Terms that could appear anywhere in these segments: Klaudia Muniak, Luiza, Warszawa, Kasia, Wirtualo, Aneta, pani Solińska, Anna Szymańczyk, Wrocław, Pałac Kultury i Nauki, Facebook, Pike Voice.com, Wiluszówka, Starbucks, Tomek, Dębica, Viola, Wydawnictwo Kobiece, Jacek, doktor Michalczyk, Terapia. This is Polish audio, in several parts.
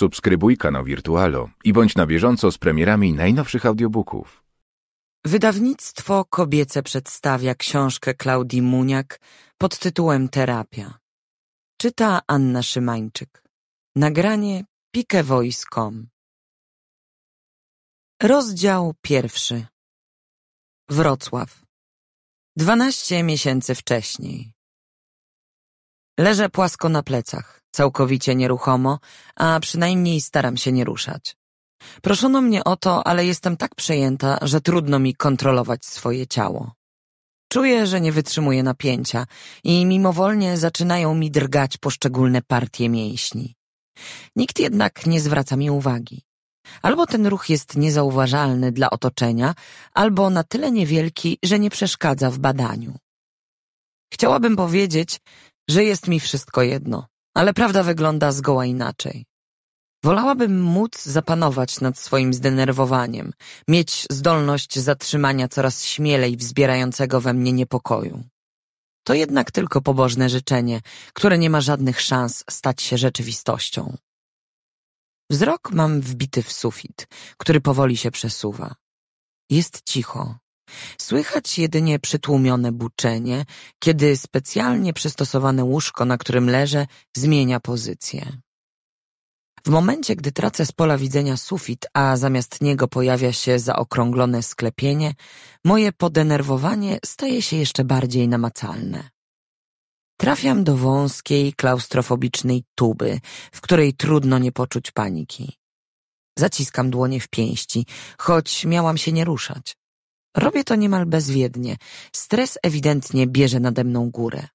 Subskrybuj kanał Wirtualo i bądź na bieżąco z premierami najnowszych audiobooków. Wydawnictwo Kobiece przedstawia książkę Klaudii Muniak pod tytułem Terapia. Czyta Anna Szymańczyk. Nagranie Pike Voice.com. Rozdział 1. Wrocław. 12 miesięcy wcześniej. Leżę płasko na plecach, całkowicie nieruchomo, a przynajmniej staram się nie ruszać. Proszono mnie o to, ale jestem tak przejęta, że trudno mi kontrolować swoje ciało. Czuję, że nie wytrzymuję napięcia i mimowolnie zaczynają mi drgać poszczególne partie mięśni. Nikt jednak nie zwraca mi uwagi. Albo ten ruch jest niezauważalny dla otoczenia, albo na tyle niewielki, że nie przeszkadza w badaniu. Chciałabym powiedzieć, że jest mi wszystko jedno, ale prawda wygląda zgoła inaczej. Wolałabym móc zapanować nad swoim zdenerwowaniem, mieć zdolność zatrzymania coraz śmielej wzbierającego we mnie niepokoju. To jednak tylko pobożne życzenie, które nie ma żadnych szans stać się rzeczywistością. Wzrok mam wbity w sufit, który powoli się przesuwa. Jest cicho. Słychać jedynie przytłumione buczenie, kiedy specjalnie przystosowane łóżko, na którym leżę, zmienia pozycję. W momencie, gdy tracę z pola widzenia sufit, a zamiast niego pojawia się zaokrąglone sklepienie, moje podenerwowanie staje się jeszcze bardziej namacalne. Trafiam do wąskiej, klaustrofobicznej tuby, w której trudno nie poczuć paniki. Zaciskam dłonie w pięści, choć miałam się nie ruszać. Robię to niemal bezwiednie. Stres ewidentnie bierze nade mną górę.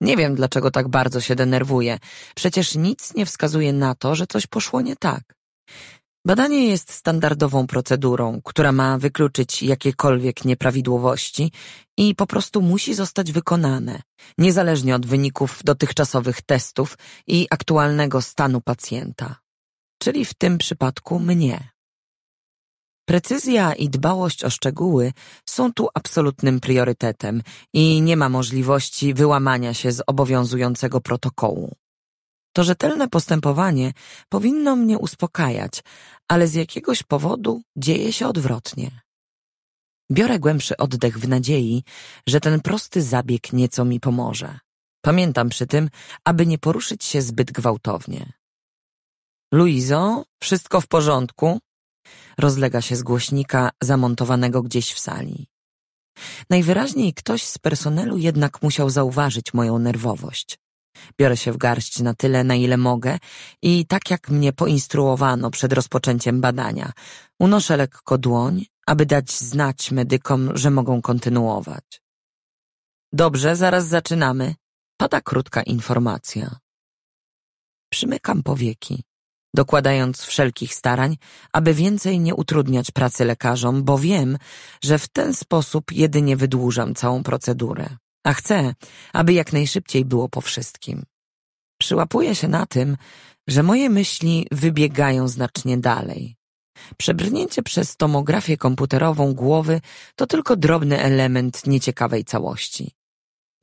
Nie wiem, dlaczego tak bardzo się denerwuję. Przecież nic nie wskazuje na to, że coś poszło nie tak. Badanie jest standardową procedurą, która ma wykluczyć jakiekolwiek nieprawidłowości i po prostu musi zostać wykonane, niezależnie od wyników dotychczasowych testów i aktualnego stanu pacjenta, czyli w tym przypadku mnie. Precyzja i dbałość o szczegóły są tu absolutnym priorytetem i nie ma możliwości wyłamania się z obowiązującego protokołu. To rzetelne postępowanie powinno mnie uspokajać, ale z jakiegoś powodu dzieje się odwrotnie. Biorę głębszy oddech w nadziei, że ten prosty zabieg nieco mi pomoże. Pamiętam przy tym, aby nie poruszyć się zbyt gwałtownie. Luizo, wszystko w porządku? Rozlega się z głośnika zamontowanego gdzieś w sali. Najwyraźniej ktoś z personelu jednak musiał zauważyć moją nerwowość. Biorę się w garść na tyle, na ile mogę i tak jak mnie poinstruowano przed rozpoczęciem badania, unoszę lekko dłoń, aby dać znać medykom, że mogą kontynuować. Dobrze, zaraz zaczynamy. Pada krótka informacja. Przymykam powieki, dokładając wszelkich starań, aby więcej nie utrudniać pracy lekarzom, bo wiem, że w ten sposób jedynie wydłużam całą procedurę, a chcę, aby jak najszybciej było po wszystkim. Przyłapuję się na tym, że moje myśli wybiegają znacznie dalej. Przebrnięcie przez tomografię komputerową głowy to tylko drobny element nieciekawej całości.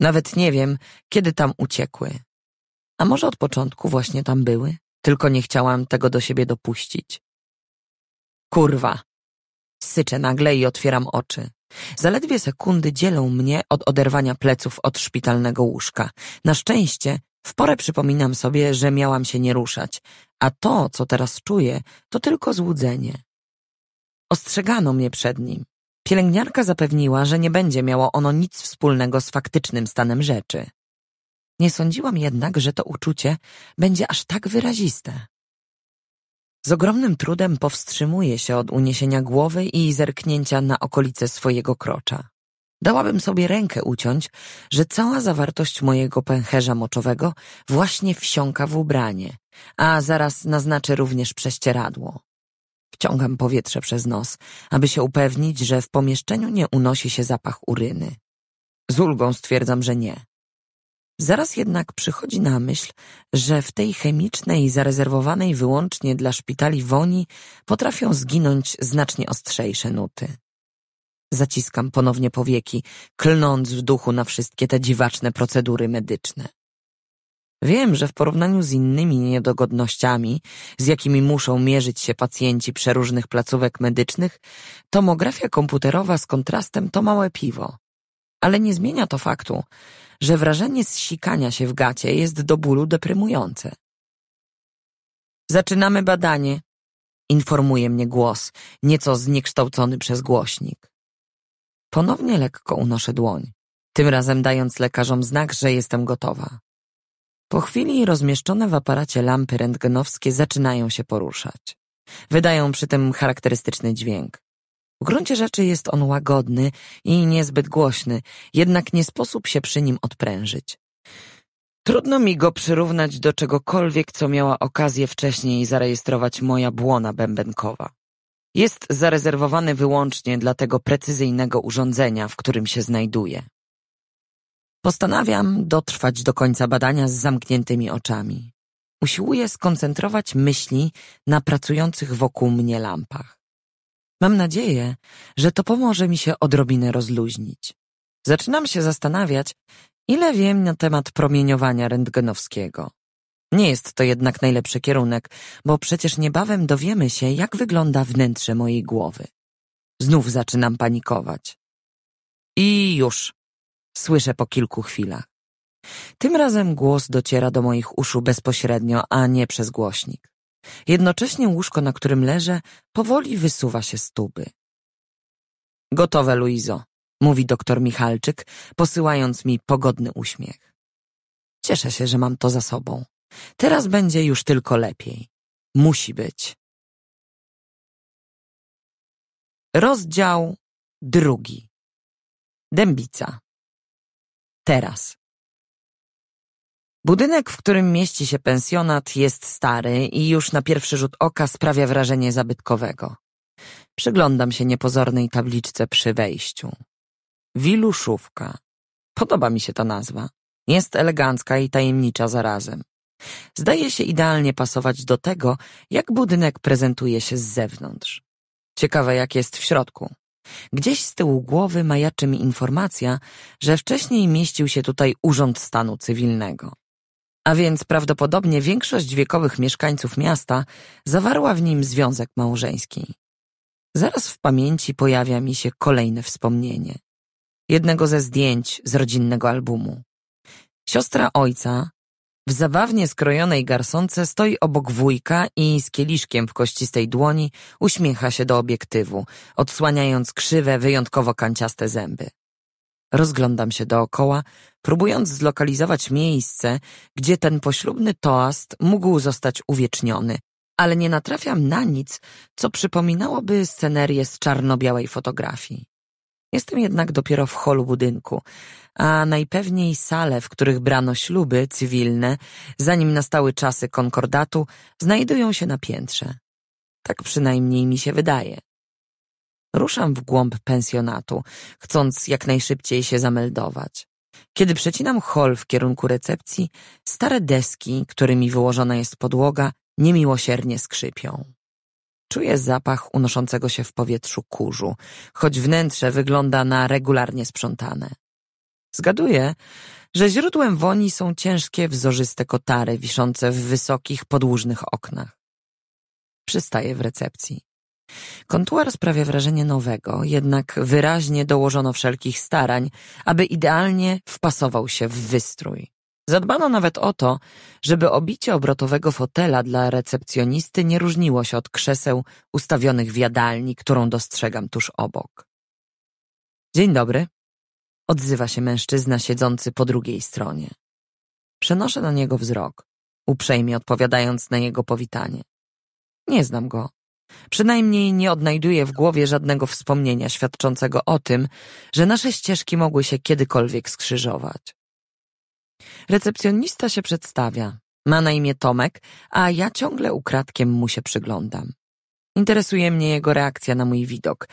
Nawet nie wiem, kiedy tam uciekły. A może od początku właśnie tam były? Tylko nie chciałam tego do siebie dopuścić. Kurwa! Syczę nagle i otwieram oczy. Zaledwie sekundy dzielą mnie od oderwania pleców od szpitalnego łóżka. Na szczęście w porę przypominam sobie, że miałam się nie ruszać, a to, co teraz czuję, to tylko złudzenie. Ostrzegano mnie przed nim. Pielęgniarka zapewniła, że nie będzie miało ono nic wspólnego z faktycznym stanem rzeczy. Nie sądziłam jednak, że to uczucie będzie aż tak wyraziste. Z ogromnym trudem powstrzymuję się od uniesienia głowy i zerknięcia na okolice swojego krocza. Dałabym sobie rękę uciąć, że cała zawartość mojego pęcherza moczowego właśnie wsiąka w ubranie, a zaraz naznaczy również prześcieradło. Wciągam powietrze przez nos, aby się upewnić, że w pomieszczeniu nie unosi się zapach uryny. Z ulgą stwierdzam, że nie. Zaraz jednak przychodzi na myśl, że w tej chemicznej, zarezerwowanej wyłącznie dla szpitali woni potrafią zginąć znacznie ostrzejsze nuty. Zaciskam ponownie powieki, klnąc w duchu na wszystkie te dziwaczne procedury medyczne. Wiem, że w porównaniu z innymi niedogodnościami, z jakimi muszą mierzyć się pacjenci przeróżnych placówek medycznych, tomografia komputerowa z kontrastem to małe piwo. Ale nie zmienia to faktu, że wrażenie zsikania się w gacie jest do bólu deprymujące. Zaczynamy badanie, informuje mnie głos, nieco zniekształcony przez głośnik. Ponownie lekko unoszę dłoń, tym razem dając lekarzom znak, że jestem gotowa. Po chwili rozmieszczone w aparacie lampy rentgenowskie zaczynają się poruszać. Wydają przy tym charakterystyczny dźwięk. W gruncie rzeczy jest on łagodny i niezbyt głośny, jednak nie sposób się przy nim odprężyć. Trudno mi go przyrównać do czegokolwiek, co miała okazję wcześniej zarejestrować moja błona bębenkowa. Jest zarezerwowany wyłącznie dla tego precyzyjnego urządzenia, w którym się znajduje. Postanawiam dotrwać do końca badania z zamkniętymi oczami. Usiłuję skoncentrować myśli na pracujących wokół mnie lampach. Mam nadzieję, że to pomoże mi się odrobinę rozluźnić. Zaczynam się zastanawiać, ile wiem na temat promieniowania rentgenowskiego. Nie jest to jednak najlepszy kierunek, bo przecież niebawem dowiemy się, jak wygląda wnętrze mojej głowy. Znów zaczynam panikować. I już! Słyszę po kilku chwilach. Tym razem głos dociera do moich uszu bezpośrednio, a nie przez głośnik. Jednocześnie łóżko, na którym leżę, powoli wysuwa się z tuby. Gotowe, Luizo, mówi doktor Michalczyk, posyłając mi pogodny uśmiech. Cieszę się, że mam to za sobą. Teraz będzie już tylko lepiej. Musi być. Rozdział 2. Dębica. Teraz. Budynek, w którym mieści się pensjonat, jest stary i już na pierwszy rzut oka sprawia wrażenie zabytkowego. Przyglądam się niepozornej tabliczce przy wejściu. Wiluszówka. Podoba mi się ta nazwa. Jest elegancka i tajemnicza zarazem. Zdaje się idealnie pasować do tego, jak budynek prezentuje się z zewnątrz. Ciekawe, jak jest w środku. Gdzieś z tyłu głowy majaczy mi informacja, że wcześniej mieścił się tutaj Urząd Stanu Cywilnego. A więc prawdopodobnie większość wiekowych mieszkańców miasta zawarła w nim związek małżeński. Zaraz w pamięci pojawia mi się kolejne wspomnienie. Jednego ze zdjęć z rodzinnego albumu. Siostra ojca w zabawnie skrojonej garsonce stoi obok wujka i z kieliszkiem w kościstej dłoni uśmiecha się do obiektywu, odsłaniając krzywe, wyjątkowo kanciaste zęby. Rozglądam się dookoła, próbując zlokalizować miejsce, gdzie ten poślubny toast mógł zostać uwieczniony, ale nie natrafiam na nic, co przypominałoby scenerię z czarno-białej fotografii. Jestem jednak dopiero w holu budynku, a najpewniej sale, w których brano śluby cywilne, zanim nastały czasy konkordatu, znajdują się na piętrze. Tak przynajmniej mi się wydaje. Ruszam w głąb pensjonatu, chcąc jak najszybciej się zameldować. Kiedy przecinam hol w kierunku recepcji, stare deski, którymi wyłożona jest podłoga, niemiłosiernie skrzypią. Czuję zapach unoszącego się w powietrzu kurzu, choć wnętrze wygląda na regularnie sprzątane. Zgaduję, że źródłem woni są ciężkie, wzorzyste kotary wiszące w wysokich, podłużnych oknach. Przystaję w recepcji. Kontuar sprawia wrażenie nowego, jednak wyraźnie dołożono wszelkich starań, aby idealnie wpasował się w wystrój. Zadbano nawet o to, żeby obicie obrotowego fotela dla recepcjonisty nie różniło się od krzeseł ustawionych w jadalni, którą dostrzegam tuż obok. Dzień dobry, odzywa się mężczyzna siedzący po drugiej stronie. Przenoszę na niego wzrok, uprzejmie odpowiadając na jego powitanie. Nie znam go. Przynajmniej nie odnajduję w głowie żadnego wspomnienia świadczącego o tym, że nasze ścieżki mogły się kiedykolwiek skrzyżować. Recepcjonista się przedstawia. Ma na imię Tomek, a ja ciągle ukradkiem mu się przyglądam. Interesuje mnie jego reakcja na mój widok.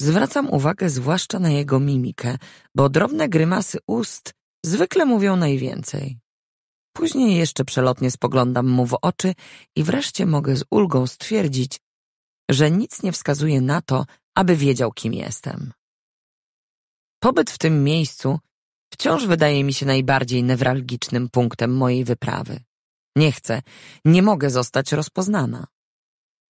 Zwracam uwagę zwłaszcza na jego mimikę, bo drobne grymasy ust zwykle mówią najwięcej. Później jeszcze przelotnie spoglądam mu w oczy i wreszcie mogę z ulgą stwierdzić, że nic nie wskazuje na to, aby wiedział, kim jestem. Pobyt w tym miejscu wciąż wydaje mi się najbardziej newralgicznym punktem mojej wyprawy. Nie chcę, nie mogę zostać rozpoznana.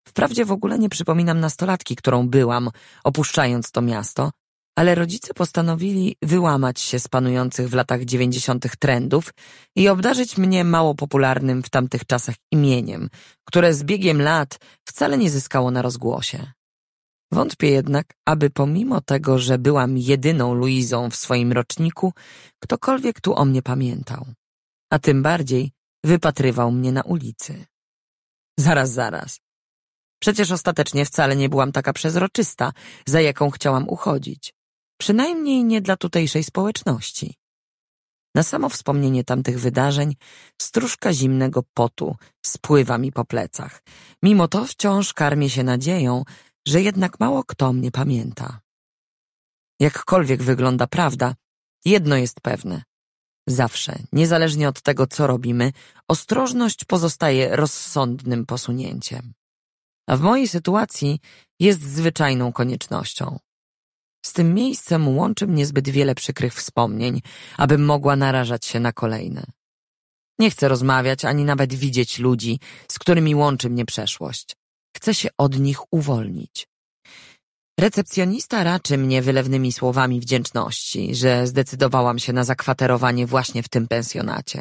Wprawdzie w ogóle nie przypominam nastolatki, którą byłam, opuszczając to miasto, ale rodzice postanowili wyłamać się z panujących w latach 90. trendów i obdarzyć mnie mało popularnym w tamtych czasach imieniem, które z biegiem lat wcale nie zyskało na rozgłosie. Wątpię jednak, aby pomimo tego, że byłam jedyną Luizą w swoim roczniku, ktokolwiek tu o mnie pamiętał, a tym bardziej wypatrywał mnie na ulicy. Zaraz. Przecież ostatecznie wcale nie byłam taka przezroczysta, za jaką chciałam uchodzić. Przynajmniej nie dla tutejszej społeczności. Na samo wspomnienie tamtych wydarzeń stróżka zimnego potu spływa mi po plecach. Mimo to wciąż karmię się nadzieją, że jednak mało kto mnie pamięta. Jakkolwiek wygląda prawda, jedno jest pewne. Zawsze, niezależnie od tego, co robimy, ostrożność pozostaje rozsądnym posunięciem. A w mojej sytuacji jest zwyczajną koniecznością. Z tym miejscem łączy mnie zbyt wiele przykrych wspomnień, abym mogła narażać się na kolejne. Nie chcę rozmawiać ani nawet widzieć ludzi, z którymi łączy mnie przeszłość. Chcę się od nich uwolnić. Recepcjonista raczy mnie wylewnymi słowami wdzięczności, że zdecydowałam się na zakwaterowanie właśnie w tym pensjonacie.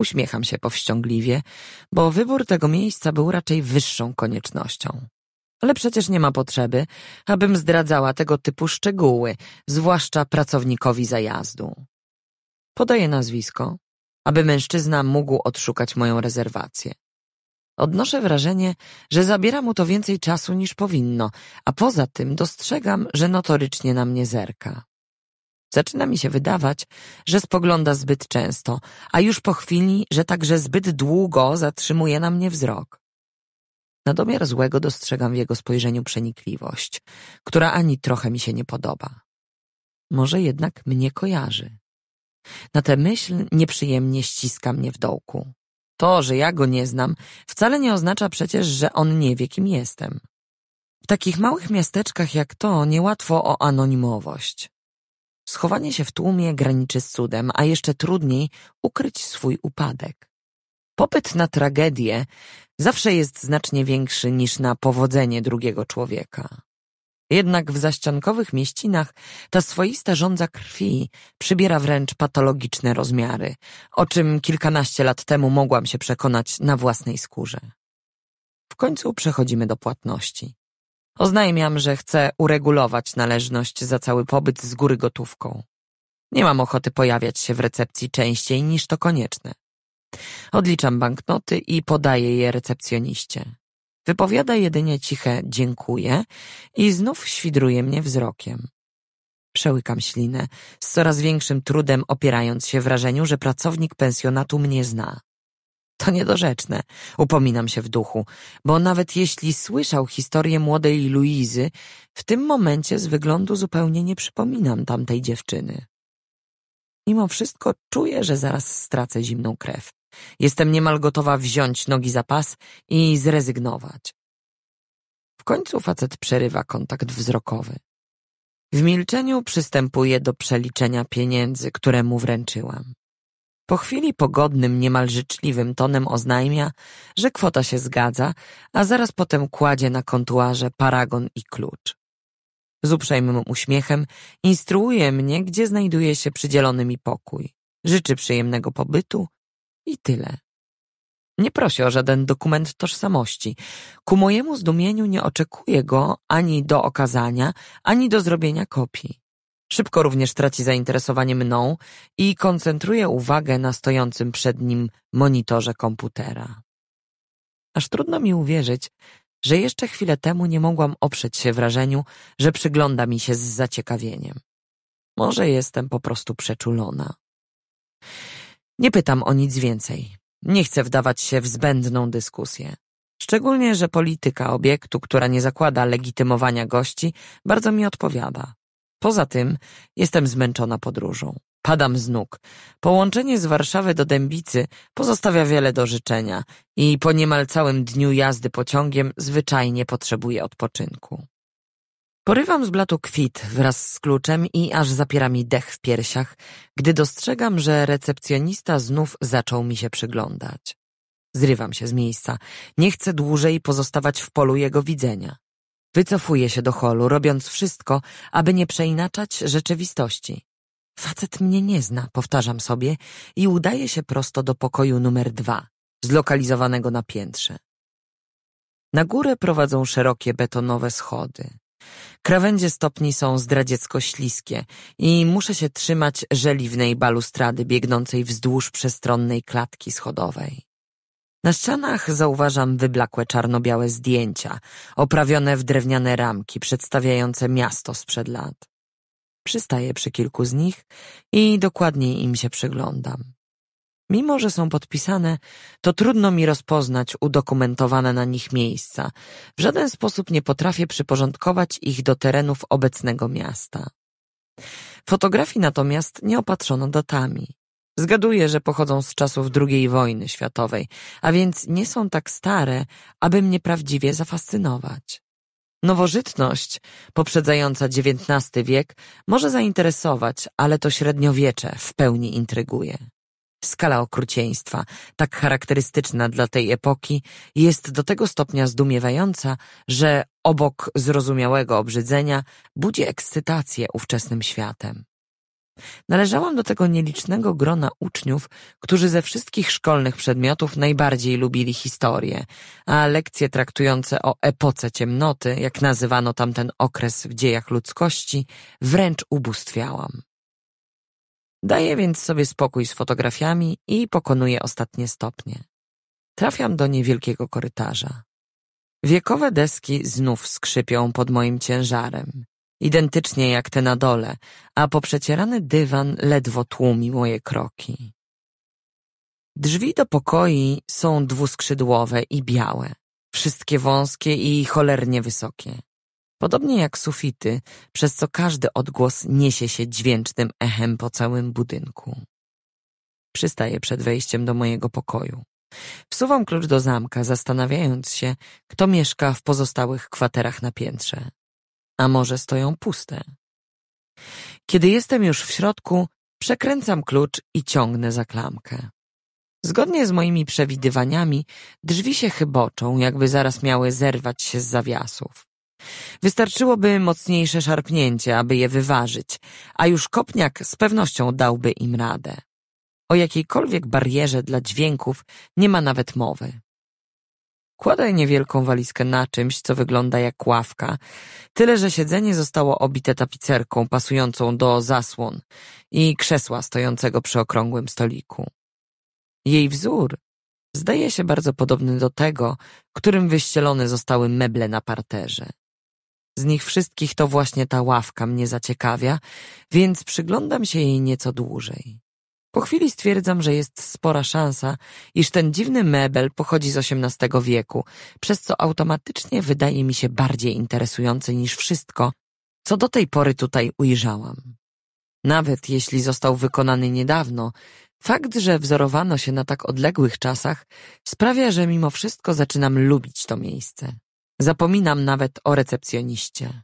Uśmiecham się powściągliwie, bo wybór tego miejsca był raczej wyższą koniecznością. Ale przecież nie ma potrzeby, abym zdradzała tego typu szczegóły, zwłaszcza pracownikowi zajazdu. Podaję nazwisko, aby mężczyzna mógł odszukać moją rezerwację. Odnoszę wrażenie, że zabiera mu to więcej czasu niż powinno, a poza tym dostrzegam, że notorycznie na mnie zerka. Zaczyna mi się wydawać, że spogląda zbyt często, a już po chwili, że także zbyt długo zatrzymuje na mnie wzrok. Na domiar złego dostrzegam w jego spojrzeniu przenikliwość, która ani trochę mi się nie podoba. Może jednak mnie kojarzy. Na tę myśl nieprzyjemnie ściska mnie w dołku. To, że ja go nie znam, wcale nie oznacza przecież, że on nie wie, kim jestem. W takich małych miasteczkach jak to niełatwo o anonimowość. Schowanie się w tłumie graniczy z cudem, a jeszcze trudniej ukryć swój upadek. Popyt na tragedię zawsze jest znacznie większy niż na powodzenie drugiego człowieka. Jednak w zaściankowych mieścinach ta swoista żądza krwi przybiera wręcz patologiczne rozmiary, o czym kilkanaście lat temu mogłam się przekonać na własnej skórze. W końcu przechodzimy do płatności. Oznajmiam, że chcę uregulować należność za cały pobyt z góry gotówką. Nie mam ochoty pojawiać się w recepcji częściej niż to konieczne. Odliczam banknoty i podaję je recepcjoniście. Wypowiada jedynie ciche dziękuję i znów świdruje mnie wzrokiem. Przełykam ślinę, z coraz większym trudem opierając się wrażeniu, że pracownik pensjonatu mnie zna. To niedorzeczne, upominam się w duchu, bo nawet jeśli słyszał historię młodej Luizy, w tym momencie z wyglądu zupełnie nie przypominam tamtej dziewczyny. Mimo wszystko czuję, że zaraz stracę zimną krew. Jestem niemal gotowa wziąć nogi za pas i zrezygnować. W końcu facet przerywa kontakt wzrokowy. W milczeniu przystępuję do przeliczenia pieniędzy, które mu wręczyłam. Po chwili pogodnym, niemal życzliwym tonem oznajmia, że kwota się zgadza, a zaraz potem kładzie na kontuarze paragon i klucz. Z uprzejmym uśmiechem instruuje mnie, gdzie znajduje się przydzielony mi pokój. Życzy przyjemnego pobytu i tyle. Nie prosi o żaden dokument tożsamości. Ku mojemu zdumieniu nie oczekuję go ani do okazania, ani do zrobienia kopii. Szybko również traci zainteresowanie mną i koncentruje uwagę na stojącym przed nim monitorze komputera. Aż trudno mi uwierzyć, że jeszcze chwilę temu nie mogłam oprzeć się wrażeniu, że przygląda mi się z zaciekawieniem. Może jestem po prostu przeczulona. Nie pytam o nic więcej. Nie chcę wdawać się w zbędną dyskusję. Szczególnie, że polityka obiektu, która nie zakłada legitymowania gości, bardzo mi odpowiada. Poza tym jestem zmęczona podróżą. Padam z nóg. Połączenie z Warszawy do Dębicy pozostawia wiele do życzenia i po niemal całym dniu jazdy pociągiem zwyczajnie potrzebuję odpoczynku. Porywam z blatu kwit wraz z kluczem i aż zapiera mi dech w piersiach, gdy dostrzegam, że recepcjonista znów zaczął mi się przyglądać. Zrywam się z miejsca. Nie chcę dłużej pozostawać w polu jego widzenia. Wycofuję się do holu, robiąc wszystko, aby nie przeinaczać rzeczywistości. Facet mnie nie zna, powtarzam sobie, i udaję się prosto do pokoju numer 2, zlokalizowanego na piętrze. Na górę prowadzą szerokie betonowe schody. Krawędzie stopni są zdradziecko śliskie i muszę się trzymać żeliwnej balustrady biegnącej wzdłuż przestronnej klatki schodowej. Na ścianach zauważam wyblakłe czarno-białe zdjęcia, oprawione w drewniane ramki przedstawiające miasto sprzed lat. Przystaję przy kilku z nich i dokładniej im się przyglądam. Mimo że są podpisane, to trudno mi rozpoznać udokumentowane na nich miejsca. W żaden sposób nie potrafię przyporządkować ich do terenów obecnego miasta. Fotografii natomiast nie opatrzono datami. Zgaduję, że pochodzą z czasów II wojny światowej, a więc nie są tak stare, aby mnie prawdziwie zafascynować. Nowożytność, poprzedzająca XIX wiek, może zainteresować, ale to średniowiecze w pełni intryguje. Skala okrucieństwa, tak charakterystyczna dla tej epoki, jest do tego stopnia zdumiewająca, że obok zrozumiałego obrzydzenia budzi ekscytację ówczesnym światem. Należałam do tego nielicznego grona uczniów, którzy ze wszystkich szkolnych przedmiotów najbardziej lubili historię, a lekcje traktujące o epoce ciemnoty, jak nazywano tamten okres w dziejach ludzkości, wręcz ubóstwiałam. Daję więc sobie spokój z fotografiami i pokonuję ostatnie stopnie. Trafiam do niewielkiego korytarza. Wiekowe deski znów skrzypią pod moim ciężarem, identycznie jak te na dole, a poprzecierany dywan ledwo tłumi moje kroki. Drzwi do pokoi są dwuskrzydłowe i białe, wszystkie wąskie i cholernie wysokie. Podobnie jak sufity, przez co każdy odgłos niesie się dźwięcznym echem po całym budynku. Przystaję przed wejściem do mojego pokoju. Wsuwam klucz do zamka, zastanawiając się, kto mieszka w pozostałych kwaterach na piętrze. A może stoją puste? Kiedy jestem już w środku, przekręcam klucz i ciągnę za klamkę. Zgodnie z moimi przewidywaniami, drzwi się chyboczą, jakby zaraz miały zerwać się z zawiasów. Wystarczyłoby mocniejsze szarpnięcie, aby je wyważyć, a już kopniak z pewnością dałby im radę. O jakiejkolwiek barierze dla dźwięków nie ma nawet mowy. Kładę niewielką walizkę na czymś, co wygląda jak ławka, tyle że siedzenie zostało obite tapicerką pasującą do zasłon i krzesła stojącego przy okrągłym stoliku. Jej wzór zdaje się bardzo podobny do tego, którym wyścielone zostały meble na parterze. Z nich wszystkich to właśnie ta ławka mnie zaciekawia, więc przyglądam się jej nieco dłużej. Po chwili stwierdzam, że jest spora szansa, iż ten dziwny mebel pochodzi z XVIII wieku, przez co automatycznie wydaje mi się bardziej interesujący niż wszystko, co do tej pory tutaj ujrzałam. Nawet jeśli został wykonany niedawno, fakt, że wzorowano się na tak odległych czasach, sprawia, że mimo wszystko zaczynam lubić to miejsce. Zapominam nawet o recepcjoniście.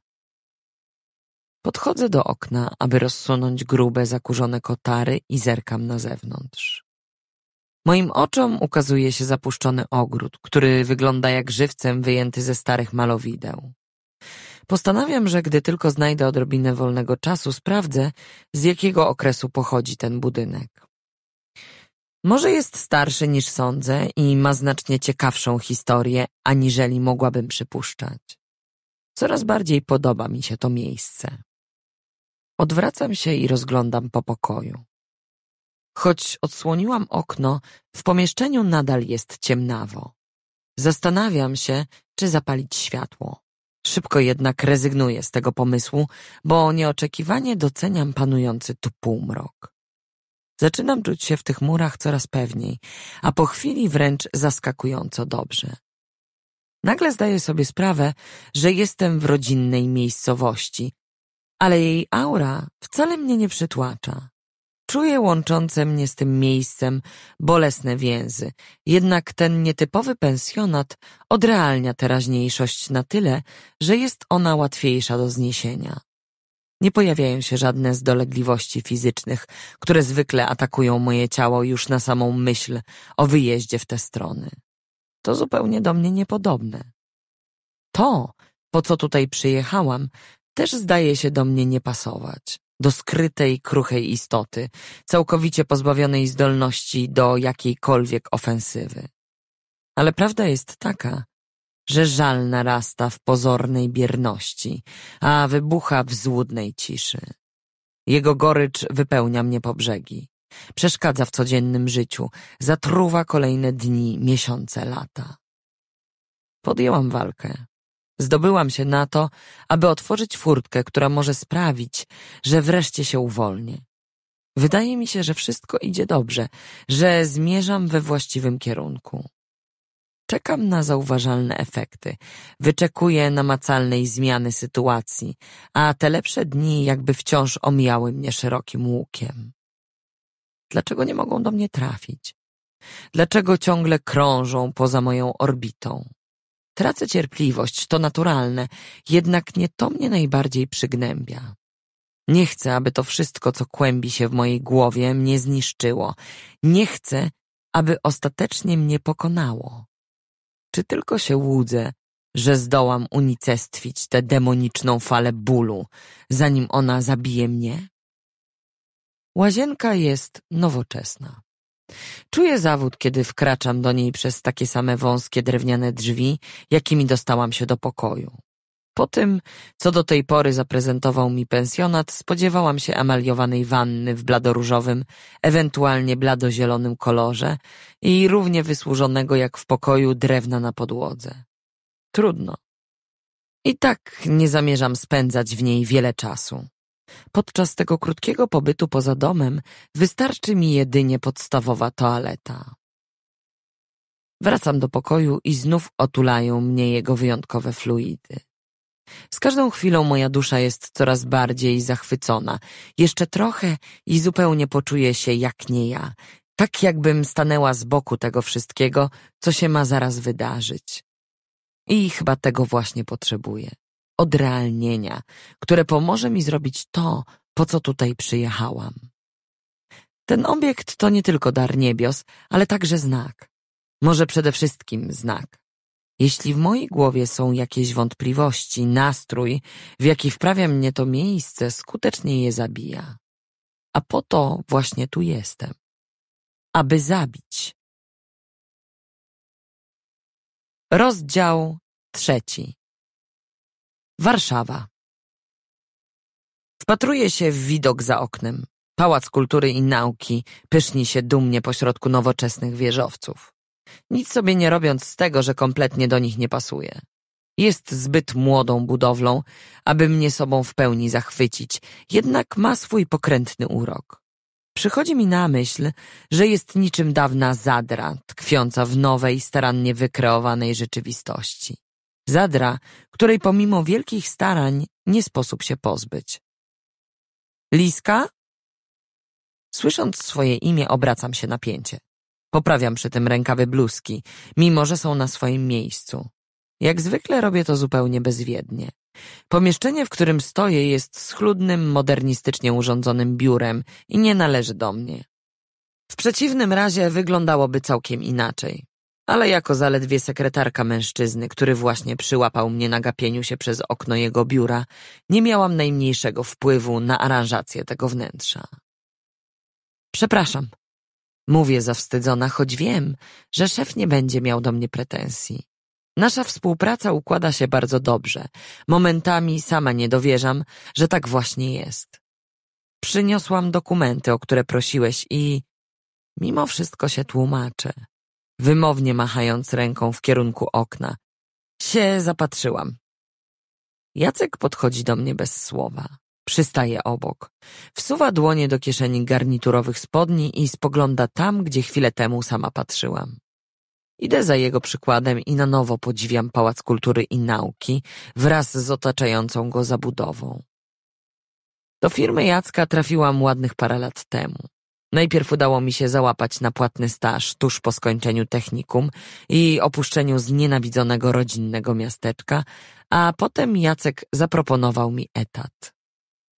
Podchodzę do okna, aby rozsunąć grube, zakurzone kotary i zerkam na zewnątrz. Moim oczom ukazuje się zapuszczony ogród, który wygląda jak żywcem wyjęty ze starych malowideł. Postanawiam, że gdy tylko znajdę odrobinę wolnego czasu, sprawdzę, z jakiego okresu pochodzi ten budynek. Może jest starszy niż sądzę i ma znacznie ciekawszą historię, aniżeli mogłabym przypuszczać. Coraz bardziej podoba mi się to miejsce. Odwracam się i rozglądam po pokoju. Choć odsłoniłam okno, w pomieszczeniu nadal jest ciemnawo. Zastanawiam się, czy zapalić światło. Szybko jednak rezygnuję z tego pomysłu, bo nieoczekiwanie doceniam panujący tu półmrok. Zaczynam czuć się w tych murach coraz pewniej, a po chwili wręcz zaskakująco dobrze. Nagle zdaję sobie sprawę, że jestem w rodzinnej miejscowości, ale jej aura wcale mnie nie przytłacza. Czuję łączące mnie z tym miejscem bolesne więzy, jednak ten nietypowy pensjonat odrealnia teraźniejszość na tyle, że jest ona łatwiejsza do zniesienia. Nie pojawiają się żadne z dolegliwości fizycznych, które zwykle atakują moje ciało już na samą myśl o wyjeździe w te strony. To zupełnie do mnie niepodobne. To, po co tutaj przyjechałam, też zdaje się do mnie nie pasować. Do skrytej, kruchej istoty, całkowicie pozbawionej zdolności do jakiejkolwiek ofensywy. Ale prawda jest taka, że żal narasta w pozornej bierności, a wybucha w złudnej ciszy. Jego gorycz wypełnia mnie po brzegi. Przeszkadza w codziennym życiu, zatruwa kolejne dni, miesiące, lata. Podjęłam walkę. Zdobyłam się na to, aby otworzyć furtkę, która może sprawić, że wreszcie się uwolnię. Wydaje mi się, że wszystko idzie dobrze, że zmierzam we właściwym kierunku. Czekam na zauważalne efekty, wyczekuję namacalnej zmiany sytuacji, a te lepsze dni jakby wciąż omijały mnie szerokim łukiem. Dlaczego nie mogą do mnie trafić? Dlaczego ciągle krążą poza moją orbitą? Tracę cierpliwość, to naturalne, jednak nie to mnie najbardziej przygnębia. Nie chcę, aby to wszystko, co kłębi się w mojej głowie, mnie zniszczyło. Nie chcę, aby ostatecznie mnie pokonało. Czy tylko się łudzę, że zdołam unicestwić tę demoniczną falę bólu, zanim ona zabije mnie? Łazienka jest nowoczesna. Czuję zawód, kiedy wkraczam do niej przez takie same wąskie drewniane drzwi, jakimi dostałam się do pokoju. Po tym, co do tej pory zaprezentował mi pensjonat, spodziewałam się emaliowanej wanny w bladoróżowym, ewentualnie bladozielonym kolorze i równie wysłużonego jak w pokoju drewna na podłodze. Trudno. I tak nie zamierzam spędzać w niej wiele czasu. Podczas tego krótkiego pobytu poza domem wystarczy mi jedynie podstawowa toaleta. Wracam do pokoju i znów otulają mnie jego wyjątkowe fluidy. Z każdą chwilą moja dusza jest coraz bardziej zachwycona. Jeszcze trochę i zupełnie poczuję się jak nie ja. Tak jakbym stanęła z boku tego wszystkiego, co się ma zaraz wydarzyć. I chyba tego właśnie potrzebuję. Odrealnienia, które pomoże mi zrobić to, po co tutaj przyjechałam. Ten obiekt to nie tylko dar niebios, ale także znak. Może przede wszystkim znak. Jeśli w mojej głowie są jakieś wątpliwości, nastrój, w jaki wprawia mnie to miejsce, skutecznie je zabija. A po to właśnie tu jestem. Aby zabić. Rozdział 3. Warszawa. Wpatruję się w widok za oknem. Pałac Kultury i Nauki pyszni się dumnie pośrodku nowoczesnych wieżowców. Nic sobie nie robiąc z tego, że kompletnie do nich nie pasuje. Jest zbyt młodą budowlą, aby mnie sobą w pełni zachwycić, jednak ma swój pokrętny urok. Przychodzi mi na myśl, że jest niczym dawna Zadra, tkwiąca w nowej, starannie wykreowanej rzeczywistości. Zadra, której pomimo wielkich starań nie sposób się pozbyć. Liska? Słysząc swoje imię, obracam się na pięcie. Poprawiam przy tym rękawy bluzki, mimo że są na swoim miejscu. Jak zwykle robię to zupełnie bezwiednie. Pomieszczenie, w którym stoję, jest schludnym, modernistycznie urządzonym biurem i nie należy do mnie. W przeciwnym razie wyglądałoby całkiem inaczej. Ale jako zaledwie sekretarka mężczyzny, który właśnie przyłapał mnie na gapieniu się przez okno jego biura, nie miałam najmniejszego wpływu na aranżację tego wnętrza. Przepraszam, mówię zawstydzona, choć wiem, że szef nie będzie miał do mnie pretensji. Nasza współpraca układa się bardzo dobrze. Momentami sama nie dowierzam, że tak właśnie jest. Przyniosłam dokumenty, o które prosiłeś i mimo wszystko się tłumaczę. Wymownie machając ręką w kierunku okna. Się zapatrzyłam. Jacek podchodzi do mnie bez słowa. Przystaje obok. Wsuwa dłonie do kieszeni garniturowych spodni i spogląda tam, gdzie chwilę temu sama patrzyłam. Idę za jego przykładem i na nowo podziwiam Pałac Kultury i Nauki wraz z otaczającą go zabudową. Do firmy Jacka trafiłam ładnych parę lat temu. Najpierw udało mi się załapać na płatny staż tuż po skończeniu technikum i opuszczeniu znienawidzonego rodzinnego miasteczka, a potem Jacek zaproponował mi etat.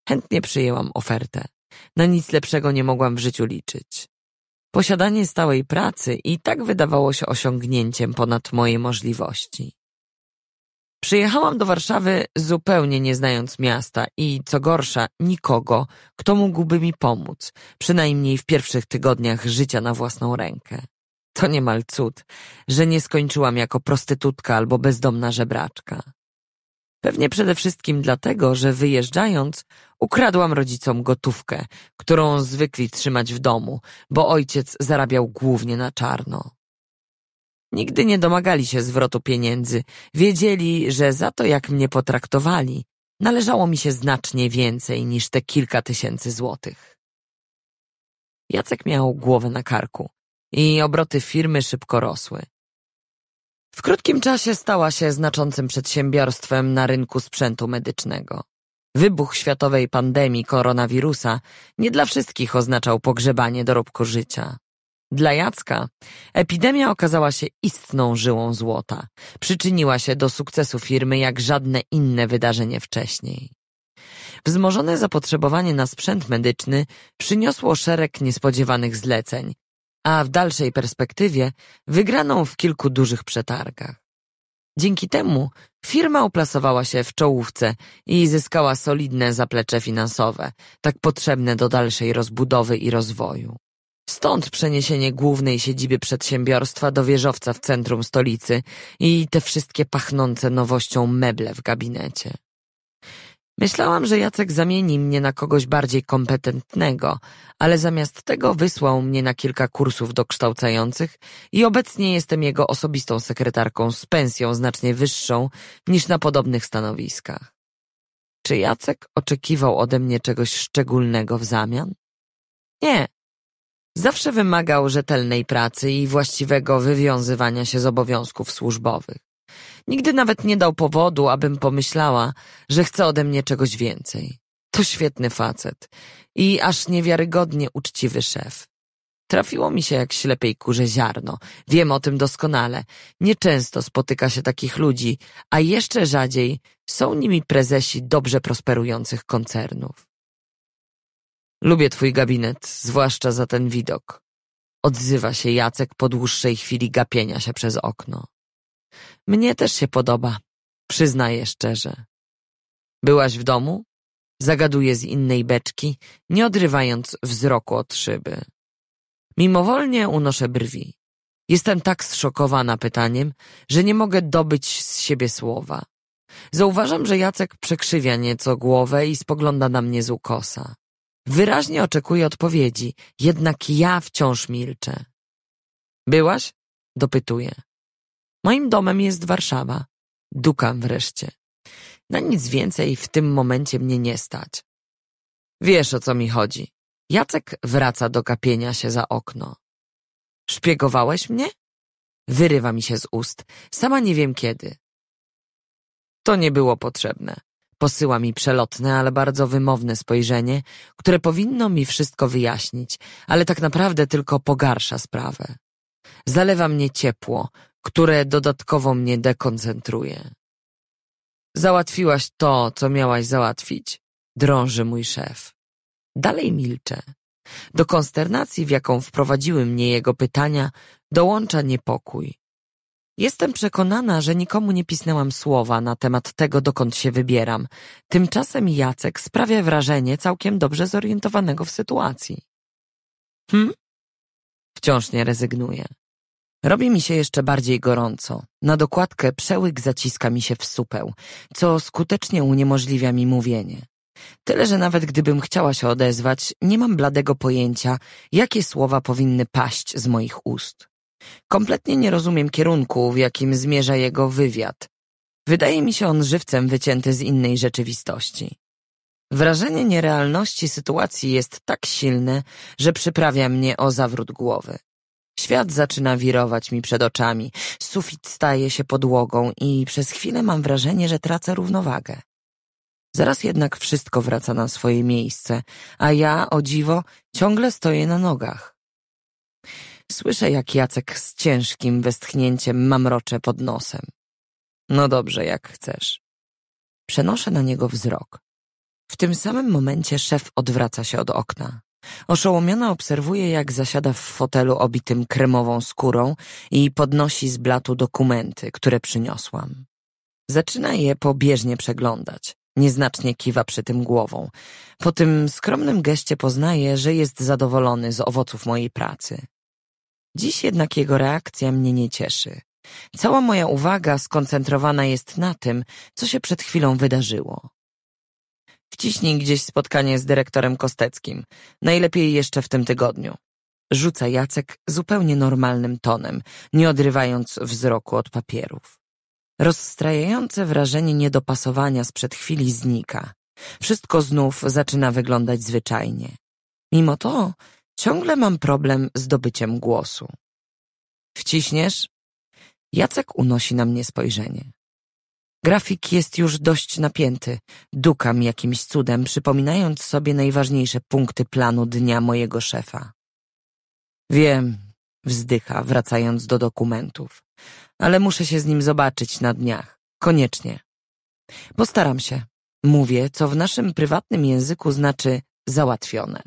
Chętnie przyjęłam ofertę. Na nic lepszego nie mogłam w życiu liczyć. Posiadanie stałej pracy i tak wydawało się osiągnięciem ponad moje możliwości. Przyjechałam do Warszawy zupełnie nie znając miasta i, co gorsza, nikogo, kto mógłby mi pomóc, przynajmniej w pierwszych tygodniach życia na własną rękę. To niemal cud, że nie skończyłam jako prostytutka albo bezdomna żebraczka. Pewnie przede wszystkim dlatego, że wyjeżdżając, ukradłam rodzicom gotówkę, którą zwykli trzymać w domu, bo ojciec zarabiał głównie na czarno. Nigdy nie domagali się zwrotu pieniędzy, wiedzieli, że za to, jak mnie potraktowali, należało mi się znacznie więcej niż te kilka tysięcy złotych. Jacek miał głowę na karku i obroty firmy szybko rosły. W krótkim czasie stała się znaczącym przedsiębiorstwem na rynku sprzętu medycznego. Wybuch światowej pandemii koronawirusa nie dla wszystkich oznaczał pogrzebanie dorobku życia. Dla Jacka epidemia okazała się istną żyłą złota. Przyczyniła się do sukcesu firmy jak żadne inne wydarzenie wcześniej. Wzmożone zapotrzebowanie na sprzęt medyczny przyniosło szereg niespodziewanych zleceń, a w dalszej perspektywie wygraną w kilku dużych przetargach. Dzięki temu firma uplasowała się w czołówce i zyskała solidne zaplecze finansowe, tak potrzebne do dalszej rozbudowy i rozwoju. Stąd przeniesienie głównej siedziby przedsiębiorstwa do wieżowca w centrum stolicy i te wszystkie pachnące nowością meble w gabinecie. Myślałam, że Jacek zamieni mnie na kogoś bardziej kompetentnego, ale zamiast tego wysłał mnie na kilka kursów dokształcających i obecnie jestem jego osobistą sekretarką z pensją znacznie wyższą niż na podobnych stanowiskach. Czy Jacek oczekiwał ode mnie czegoś szczególnego w zamian? Nie. Zawsze wymagał rzetelnej pracy i właściwego wywiązywania się z obowiązków służbowych. Nigdy nawet nie dał powodu, abym pomyślała, że chce ode mnie czegoś więcej. To świetny facet i aż niewiarygodnie uczciwy szef. Trafiło mi się jak ślepej kurze ziarno. Wiem o tym doskonale. Nieczęsto spotyka się takich ludzi, a jeszcze rzadziej są nimi prezesi dobrze prosperujących koncernów. Lubię twój gabinet, zwłaszcza za ten widok. Odzywa się Jacek po dłuższej chwili gapienia się przez okno. Mnie też się podoba, przyznaję szczerze. Byłaś w domu? Zagaduje z innej beczki, nie odrywając wzroku od szyby. Mimowolnie unoszę brwi. Jestem tak zszokowana pytaniem, że nie mogę dobyć z siebie słowa. Zauważam, że Jacek przekrzywia nieco głowę i spogląda na mnie z ukosa. Wyraźnie oczekuję odpowiedzi, jednak ja wciąż milczę. Byłaś? Dopytuję. Moim domem jest Warszawa. Dukam wreszcie. Na nic więcej w tym momencie mnie nie stać. Wiesz, o co mi chodzi. Jacek wraca do gapienia się za okno. Szpiegowałeś mnie? Wyrywa mi się z ust. Sama nie wiem kiedy. To nie było potrzebne. Posyła mi przelotne, ale bardzo wymowne spojrzenie, które powinno mi wszystko wyjaśnić, ale tak naprawdę tylko pogarsza sprawę. Zalewa mnie ciepło, które dodatkowo mnie dekoncentruje. Załatwiłaś to, co miałaś załatwić? Drąży mój szef. Dalej milczę. Do konsternacji, w jaką wprowadziły mnie jego pytania, dołącza niepokój. Jestem przekonana, że nikomu nie pisnęłam słowa na temat tego, dokąd się wybieram. Tymczasem Jacek sprawia wrażenie całkiem dobrze zorientowanego w sytuacji. Wciąż nie rezygnuję. Robi mi się jeszcze bardziej gorąco. Na dokładkę przełyk zaciska mi się w supeł, co skutecznie uniemożliwia mi mówienie. Tyle, że nawet gdybym chciała się odezwać, nie mam bladego pojęcia, jakie słowa powinny paść z moich ust. Kompletnie nie rozumiem kierunku, w jakim zmierza jego wywiad. Wydaje mi się on żywcem wycięty z innej rzeczywistości. Wrażenie nierealności sytuacji jest tak silne, że przyprawia mnie o zawrót głowy. Świat zaczyna wirować mi przed oczami, sufit staje się podłogą i przez chwilę mam wrażenie, że tracę równowagę. Zaraz jednak wszystko wraca na swoje miejsce, a ja, o dziwo, ciągle stoję na nogach. Słyszę, jak Jacek z ciężkim westchnięciem mamrocze pod nosem. No dobrze, jak chcesz. Przenoszę na niego wzrok. W tym samym momencie szef odwraca się od okna. Oszołomiona obserwuje, jak zasiada w fotelu obitym kremową skórą i podnosi z blatu dokumenty, które przyniosłam. Zaczyna je pobieżnie przeglądać. Nieznacznie kiwa przy tym głową. Po tym skromnym geście poznaję, że jest zadowolony z owoców mojej pracy. Dziś jednak jego reakcja mnie nie cieszy. Cała moja uwaga skoncentrowana jest na tym, co się przed chwilą wydarzyło. Wciśnij gdzieś spotkanie z dyrektorem Kosteckim. Najlepiej jeszcze w tym tygodniu. Rzuca Jacek zupełnie normalnym tonem, nie odrywając wzroku od papierów. Rozstrajające wrażenie niedopasowania sprzed chwili znika. Wszystko znów zaczyna wyglądać zwyczajnie. Mimo to ciągle mam problem z dobyciem głosu. Wciśniesz? Jacek unosi na mnie spojrzenie. Grafik jest już dość napięty. Dukam jakimś cudem, przypominając sobie najważniejsze punkty planu dnia mojego szefa. Wiem, wzdycha, wracając do dokumentów. Ale muszę się z nim zobaczyć na dniach. Koniecznie. Postaram się. Mówię, co w naszym prywatnym języku znaczy załatwione.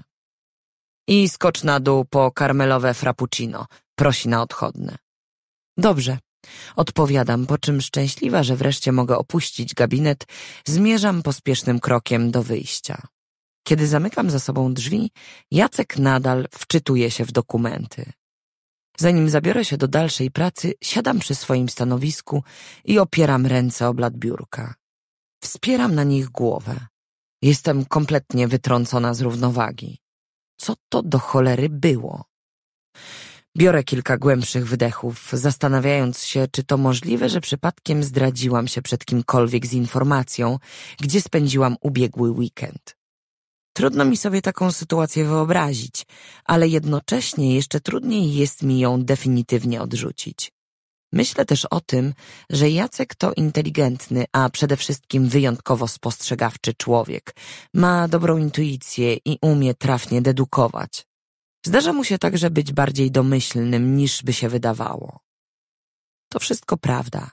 I skocz na dół po karmelowe frappuccino. Prosi na odchodne. Dobrze. Odpowiadam, po czym szczęśliwa, że wreszcie mogę opuścić gabinet, zmierzam pospiesznym krokiem do wyjścia. Kiedy zamykam za sobą drzwi, Jacek nadal wczytuje się w dokumenty. Zanim zabiorę się do dalszej pracy, siadam przy swoim stanowisku i opieram ręce o blat biurka. Wspieram na nich głowę. Jestem kompletnie wytrącona z równowagi. Co to do cholery było? Biorę kilka głębszych wdechów, zastanawiając się, czy to możliwe, że przypadkiem zdradziłam się przed kimkolwiek z informacją, gdzie spędziłam ubiegły weekend. Trudno mi sobie taką sytuację wyobrazić, ale jednocześnie jeszcze trudniej jest mi ją definitywnie odrzucić. Myślę też o tym, że Jacek to inteligentny, a przede wszystkim wyjątkowo spostrzegawczy człowiek. Ma dobrą intuicję i umie trafnie dedukować. Zdarza mu się także być bardziej domyślnym, niż by się wydawało. To wszystko prawda.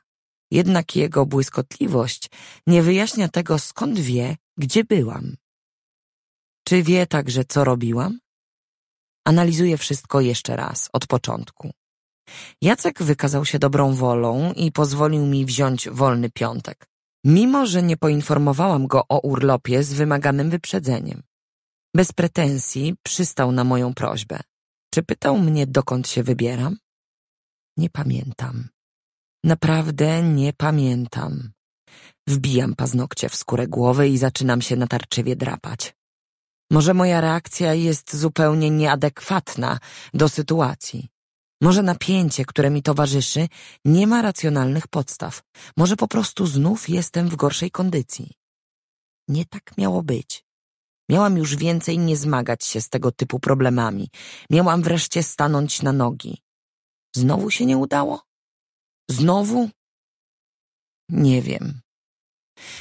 Jednak jego błyskotliwość nie wyjaśnia tego, skąd wie, gdzie byłam. Czy wie także, co robiłam? Analizuję wszystko jeszcze raz, od początku. Jacek wykazał się dobrą wolą i pozwolił mi wziąć wolny piątek, mimo że nie poinformowałam go o urlopie z wymaganym wyprzedzeniem. Bez pretensji przystał na moją prośbę. Czy pytał mnie, dokąd się wybieram? Nie pamiętam. Naprawdę nie pamiętam. Wbijam paznokcie w skórę głowy i zaczynam się natarczywie drapać. Może moja reakcja jest zupełnie nieadekwatna do sytuacji. Może napięcie, które mi towarzyszy, nie ma racjonalnych podstaw. Może po prostu znów jestem w gorszej kondycji. Nie tak miało być. Miałam już więcej nie zmagać się z tego typu problemami. Miałam wreszcie stanąć na nogi. Znowu się nie udało? Znowu? Nie wiem.